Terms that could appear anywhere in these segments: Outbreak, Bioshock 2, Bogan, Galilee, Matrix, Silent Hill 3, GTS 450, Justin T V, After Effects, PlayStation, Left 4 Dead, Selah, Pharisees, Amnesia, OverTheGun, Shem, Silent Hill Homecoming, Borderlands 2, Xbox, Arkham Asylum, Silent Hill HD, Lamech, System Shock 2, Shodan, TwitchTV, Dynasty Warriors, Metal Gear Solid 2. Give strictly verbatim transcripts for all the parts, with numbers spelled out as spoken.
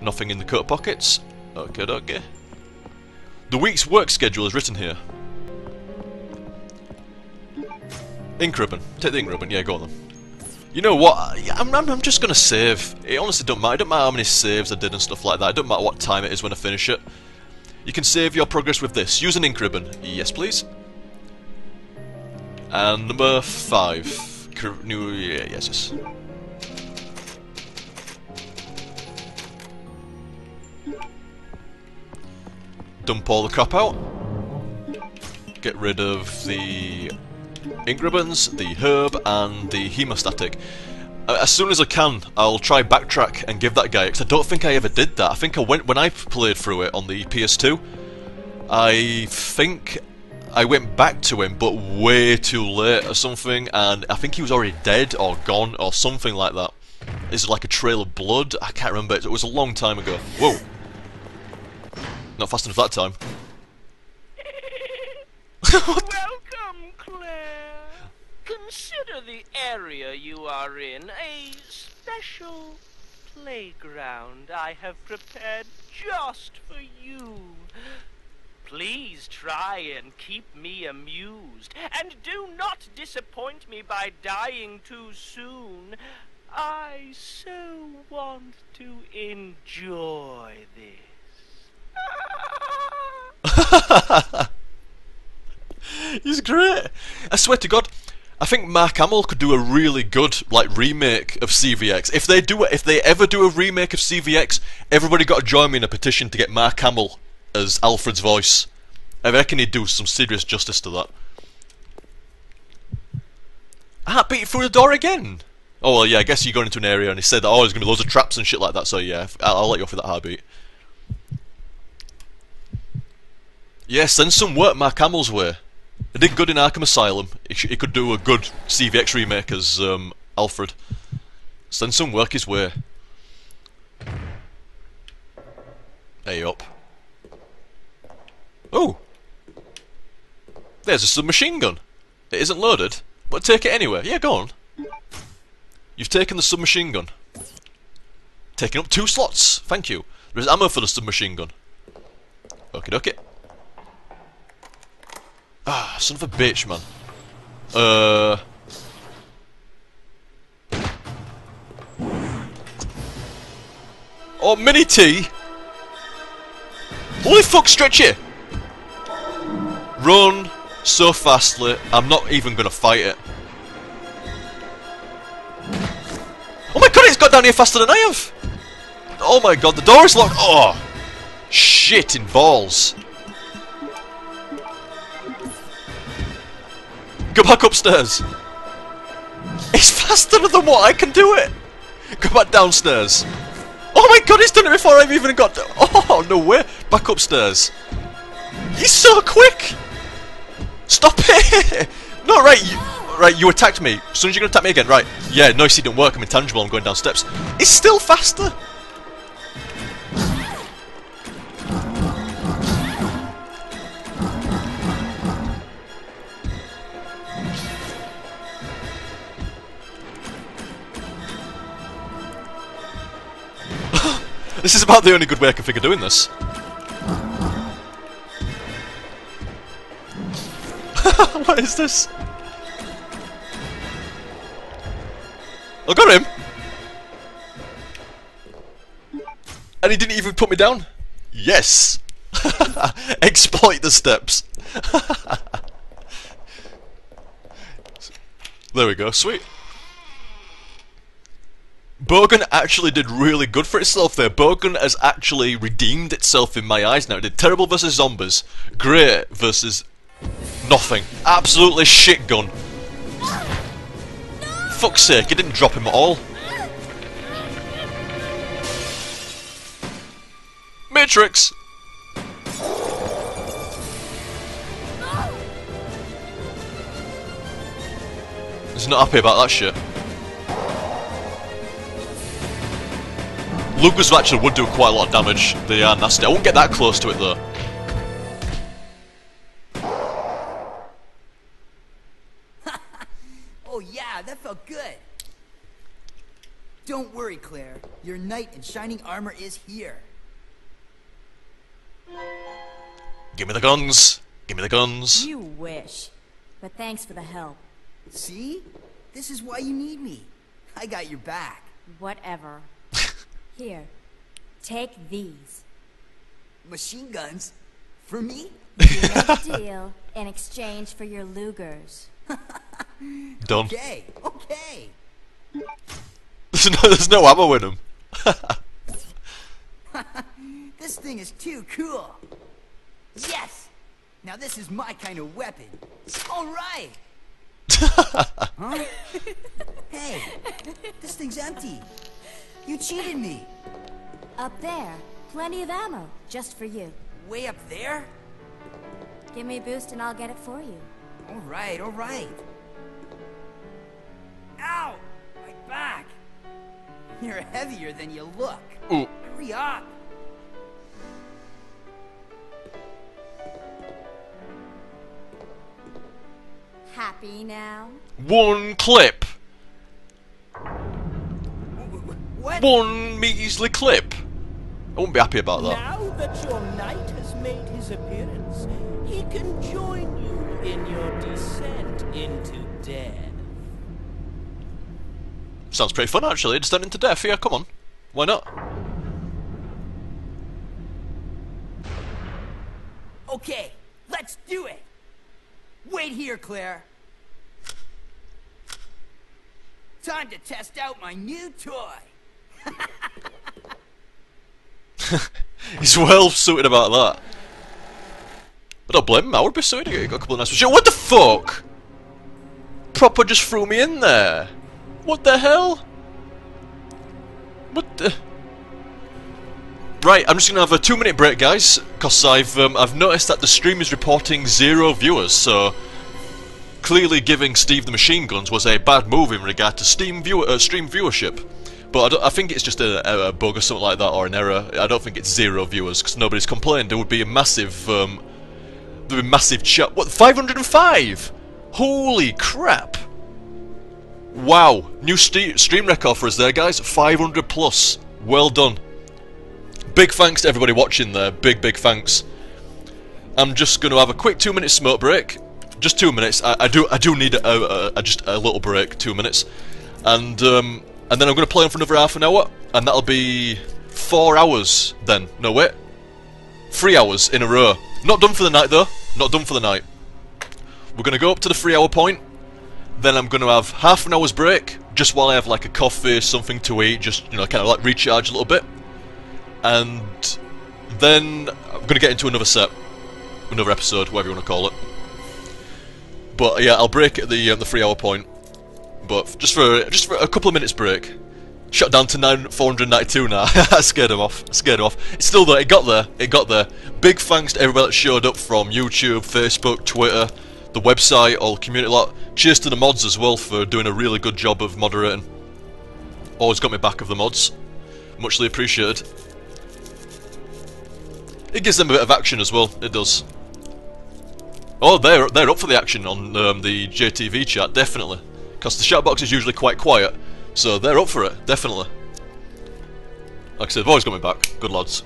Nothing in the coat pockets. Okay, okay. The week's work schedule is written here. Ink ribbon. Take the ink ribbon. Yeah, go on then. You know what? I'm, I'm, I'm just gonna save. It honestly don't matter. It don't matter how many saves I did and stuff like that. It don't matter what time it is when I finish it. You can save your progress with this. Use an ink ribbon. Yes, please. And number five. New. Yeah, yes, yes. Dump all the crap out. Get rid of the ink ribbons, the herb, and the hemostatic. As soon as I can, I'll try backtrack and give that guy, because I don't think I ever did that. I think I went when I played through it on the P S two. I think I went back to him, but way too late or something, and I think he was already dead or gone or something like that. It's like a trail of blood. I can't remember. It was a long time ago. Whoa. Not fast enough that time. Welcome, Claire. Consider the area you are in a special playground I have prepared just for you. Please try and keep me amused, and do not disappoint me by dying too soon. I so want to enjoy this. He's great. I swear to God, I think Mark Hamill could do a really good like remake of C V X. If they do, if they ever do a remake of C V X, everybody got to join me in a petition to get Mark Hamill as Alfred's voice. I reckon he'd do some serious justice to that. I can't beat through the door again. Oh well, yeah. I guess you got into an area and he said, "Oh, there's gonna be loads of traps and shit like that." So yeah, I'll, I'll let you off with that heartbeat. Yeah, send some work Mark Hamill's way. He did good in Arkham Asylum. He, sh he could do a good C V X remake as um, Alfred. Send some work his way. Hey up. Oh! There's a submachine gun. It isn't loaded, but take it anyway. Yeah, go on. You've taken the submachine gun. Taking up two slots. Thank you. There's ammo for the submachine gun. Okie dokie. Ah, son of a bitch, man. Uh. Oh, mini T. Holy fuck, stretchy! Run so fastly, I'm not even gonna fight it. Oh my god, it's got down here faster than I have! Oh my god, the door is locked. Oh! Shit in balls. Go back upstairs. It's faster than what I can do it. Go back downstairs. Oh my god, it's done it before I've even got. Oh no way! Back upstairs. He's so quick. Stop it! No, right, you, right. You attacked me. As soon as you're gonna attack me again, right? Yeah, no, see, didn't work. I'm intangible. I'm going down steps. It's still faster. This is about the only good way I can figure doing this. What is this? I got him! And he didn't even put me down? Yes! Exploit the steps! There we go, sweet. Bogan actually did really good for itself there. Bogan has actually redeemed itself in my eyes now. It did terrible versus zombies. Great versus nothing. Absolutely shit gun. No. Fuck's sake, it didn't drop him at all. Matrix! No. He's not happy about that shit. Lucas actually would do quite a lot of damage. They are nasty. I won't get that close to it though. Oh yeah, that felt good. Don't worry, Claire. Your knight in shining armor is here. Give me the guns. Give me the guns. You wish. But thanks for the help. See? This is why you need me. I got your back. Whatever. Here. Take these. Machine guns? For me? Good deal in exchange for your Lugers. Done. Okay, okay. There's no, there's no ammo in them. This thing is too cool. Yes! Now this is my kind of weapon. All right. Huh? Hey, this thing's empty. You cheated me. Up there, plenty of ammo, just for you. Way up there? Give me a boost and I'll get it for you. All right, all right. Ow! My back! You're heavier than you look. Ooh. Hurry up! Happy now? One clip! What? One measly clip! I wouldn't be happy about that. Now that your knight has made his appearance, he can join you in your descent into death. Sounds pretty fun, actually. Descent into death. Yeah, come on. Why not? Okay, let's do it. Wait here, Claire. Time to test out my new toy. He's well suited about that. I don't blame him. I would be suited. You got a couple of nice. Yo, what the fuck? Proper just threw me in there. What the hell? What the? Right, I'm just gonna have a two minute break, guys, because I've um, I've noticed that the stream is reporting zero viewers, so clearly giving Steve the machine guns was a bad move in regard to Steam viewer uh, stream viewership. But I, don't, I think it's just a, a bug or something like that, or an error. I don't think it's zero viewers because nobody's complained. There would be a massive um, there would be massive chat. What? five hundred and five! Holy crap! Wow, new st stream record for us there, guys. five hundred plus. Well done. Big thanks to everybody watching there. Big, big thanks. I'm just going to have a quick two minute smoke break. Just two minutes. I, I do, I do need a, a, a just a little break. Two minutes, and um, and then I'm going to play on for another half an hour, and that'll be four hours. Then no wait, three hours in a row. Not done for the night though. Not done for the night. We're going to go up to the three hour point. Then I'm going to have half an hour's break, just while I have like a coffee, something to eat, just, you know, kind of like recharge a little bit. And then I'm going to get into another set, another episode, whatever you want to call it. But yeah, I'll break at the um, the three hour point, but just for just for a couple of minutes break. Shut down to nine four ninety-two now. I scared him off. I scared him off. It's still there. It got there. It got there. Big thanks to everybody that showed up from YouTube, Facebook, Twitter, the website, all the community lot. Cheers to the mods as well for doing a really good job of moderating. Always got me back of the mods. Muchly appreciated. It gives them a bit of action as well, it does. Oh, they're, they're up for the action on um, the J T V chat, definitely. Because the chat box is usually quite quiet, so they're up for it, definitely. Like I said, they've always got me back. Good lads.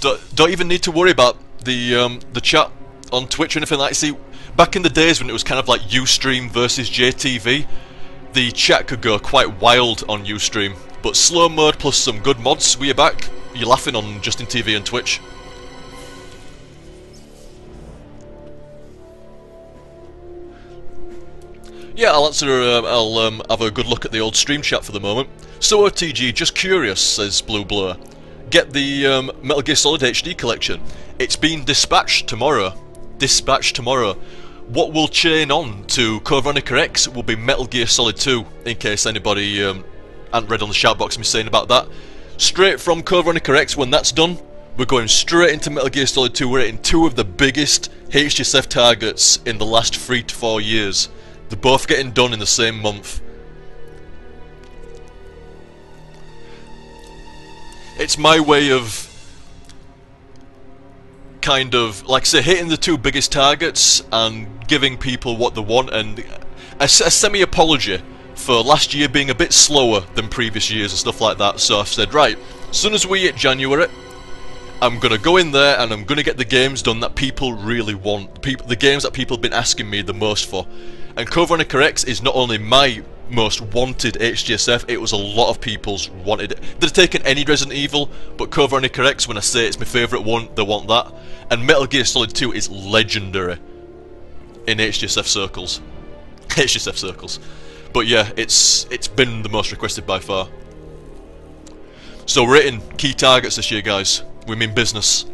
Don't, don't even need to worry about the um, the chat on Twitch or anything like that. See, back in the days when it was kind of like Ustream versus J T V, the chat could go quite wild on Ustream. But slow mode plus some good mods, we're back. You're laughing on Justin T V and Twitch. Yeah, I'll answer. Uh, I'll um, have a good look at the old stream chat for the moment. So O T G, just curious, says Blue Blur. Get the um, Metal Gear Solid H D collection. It's been dispatched tomorrow. Dispatched tomorrow. What will chain on to Code Veronica X will be Metal Gear Solid two, in case anybody um, hadn't read on the shout box me saying about that. Straight from Code Veronica X, when that's done, we're going straight into Metal Gear Solid two. We're hitting two of the biggest H G S F targets in the last three to four years. They're both getting done in the same month. It's my way of kind of, like I say, hitting the two biggest targets and giving people what they want, and a, a semi-apology for last year being a bit slower than previous years and stuff like that, so I've said, right, as soon as we hit January, I'm gonna go in there and I'm gonna get the games done that people really want, people, the games that people have been asking me the most for. And Code Veronica X is not only my most wanted H G S F, it was a lot of people's wanted it. They'd have taken any Resident Evil, but Code Veronica X, when I say it's my favourite one, they want that. And Metal Gear Solid two is legendary in H G S F circles. H G S F circles. But yeah, it's it's been the most requested by far. So we're hitting key targets this year, guys. We mean business.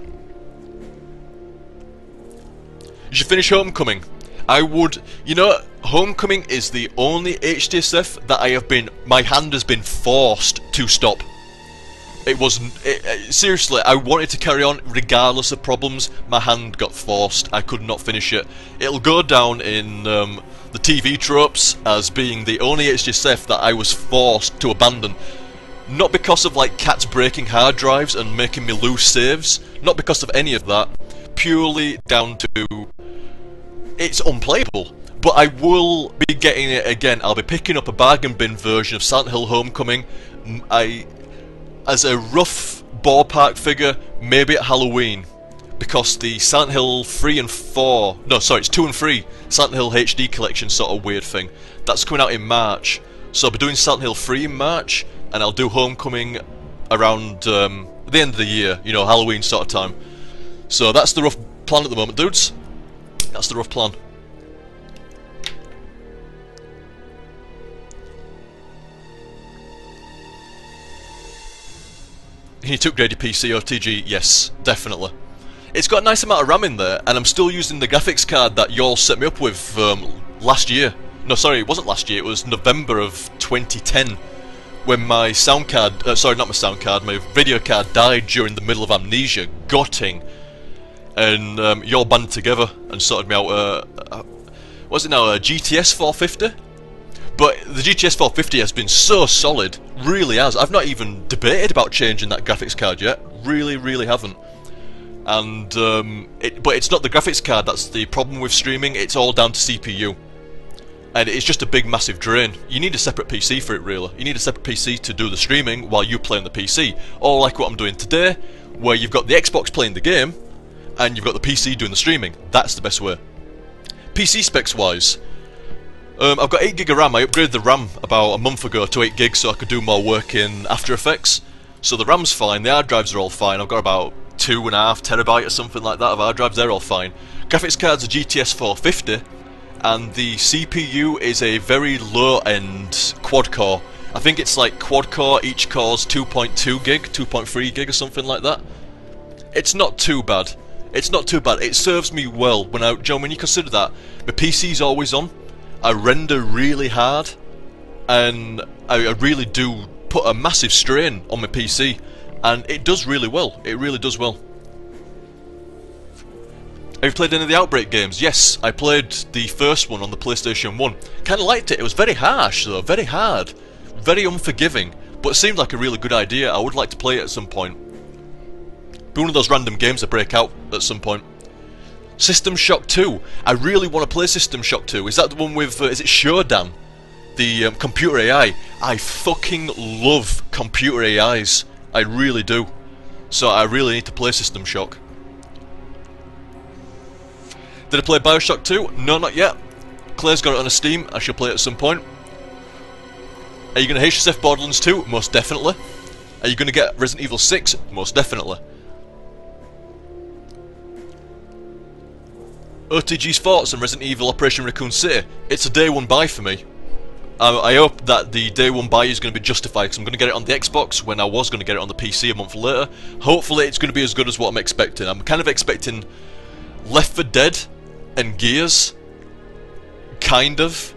You should finish Homecoming. I would, you know, Homecoming is the only H G S F that I have been, my hand has been forced to stop. It wasn't, it, it, seriously, I wanted to carry on regardless of problems, my hand got forced, I could not finish it. It'll go down in um, the T V tropes as being the only H G S F that I was forced to abandon. Not because of like cats breaking hard drives and making me lose saves, not because of any of that, purely down to it's unplayable. But I will be getting it again. I'll be picking up a bargain bin version of Silent Hill Homecoming. I, as a rough ballpark figure, maybe at Halloween, because the Silent Hill three and four, no sorry, it's two and three, Silent Hill H D collection sort of weird thing. That's coming out in March. So I'll be doing Silent Hill three in March, and I'll do Homecoming around um, the end of the year, you know, Halloween sort of time. So that's the rough plan at the moment, dudes. That's the rough plan. You need to upgrade your P C or T G? Yes, definitely. It's got a nice amount of RAM in there, and I'm still using the graphics card that y'all set me up with um, last year. No, sorry, it wasn't last year, it was November of twenty ten, when my sound card, uh, sorry, not my sound card, my video card died during the middle of Amnesia, gutting. And um, y'all banded together and sorted me out uh, uh, what's it now, a G T S four fifty? But the G T S four fifty has been so solid, really has. I've not even debated about changing that graphics card yet, really, really haven't. And um, it, but it's not the graphics card that's the problem with streaming, it's all down to C P U. And it's just a big massive drain. You need a separate P C for it, really. You need a separate P C to do the streaming while you play on the P C. Or like what I'm doing today, where you've got the Xbox playing the game, and you've got the P C doing the streaming. That's the best way. P C specs wise, um, I've got eight gig of RAM. I upgraded the RAM about a month ago to eight gig so I could do more work in After Effects. So the RAM's fine, the hard drives are all fine. I've got about two and a half terabyte or something like that of hard drives, they're all fine. Graphics card's a G T S four fifty, and the C P U is a very low end quad core. I think it's like quad core, each core's two point two gig, two point three gig or something like that. It's not too bad. It's not too bad, it serves me well. When I, John, when you consider that, my P C's always on, I render really hard, and I, I really do put a massive strain on my P C, and it does really well, it really does well. Have you played any of the Outbreak games? Yes, I played the first one on the PlayStation one. Kinda liked it, it was very harsh though, very hard, very unforgiving, but it seemed like a really good idea. I would like to play it at some point. Be one of those random games that break out at some point. System Shock two. I really want to play System Shock two. Is that the one with, uh, is it Shodan? The um, computer A I. I fucking love computer A Is. I really do. So I really need to play System Shock. Did I play Bioshock two? No, not yet. Claire's got it on Steam. I shall play it at some point. Are you going to H S F Borderlands two? Most definitely. Are you going to get Resident Evil six? Most definitely. O T G's thoughts on Resident Evil Operation Raccoon City. It's a day one buy for me. I, I hope that the day one buy is going to be justified, because I'm going to get it on the Xbox when I was going to get it on the P C a month later. Hopefully it's going to be as good as what I'm expecting. I'm kind of expecting Left four Dead and Gears, kind of,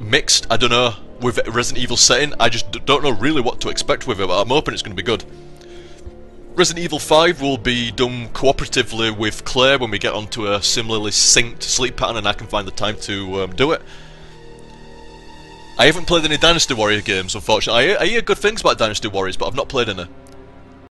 mixed, I don't know, with Resident Evil setting. I just don't know really what to expect with it, but I'm hoping it's going to be good. Resident Evil five will be done cooperatively with Claire when we get onto a similarly synced sleep pattern and I can find the time to um, do it. I haven't played any Dynasty Warriors games, unfortunately. I, I hear good things about Dynasty Warriors, but I've not played any.